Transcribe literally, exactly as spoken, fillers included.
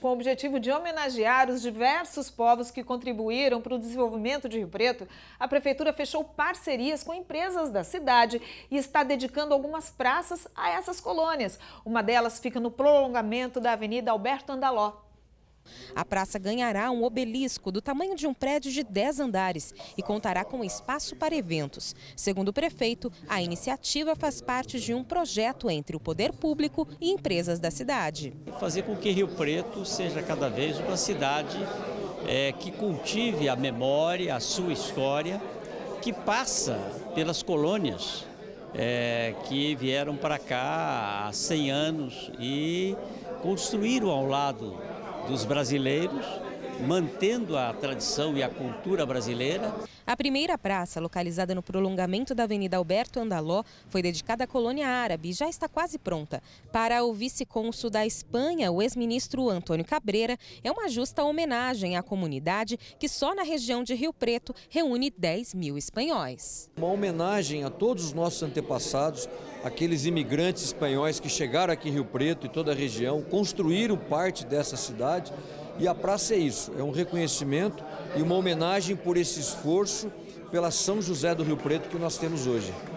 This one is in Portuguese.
com o objetivo de homenagear os diversos povos que contribuíram para o desenvolvimento de Rio Preto, a Prefeitura fechou parcerias com empresas da cidade e está dedicando algumas praças a essas colônias. Uma delas fica no prolongamento da Avenida Alberto Andaló. A praça ganhará um obelisco do tamanho de um prédio de dez andares e contará com espaço para eventos. Segundo o prefeito, a iniciativa faz parte de um projeto entre o poder público e empresas da cidade. Fazer com que Rio Preto seja cada vez uma cidade é, que cultive a memória, a sua história, que passa pelas colônias é, que vieram para cá há cem anos e construíram ao lado dos brasileiros, mantendo a tradição e a cultura brasileira. A primeira praça, localizada no prolongamento da Avenida Alberto Andaló, foi dedicada à colônia árabe e já está quase pronta. Para o vice-cônsul da Espanha, o ex-ministro Antônio Cabreira, é uma justa homenagem à comunidade que só na região de Rio Preto reúne dez mil espanhóis. Uma homenagem a todos os nossos antepassados, aqueles imigrantes espanhóis que chegaram aqui em Rio Preto e toda a região, construíram parte dessa cidade. E a praça é isso, é um reconhecimento e uma homenagem por esse esforço pela São José do Rio Preto que nós temos hoje.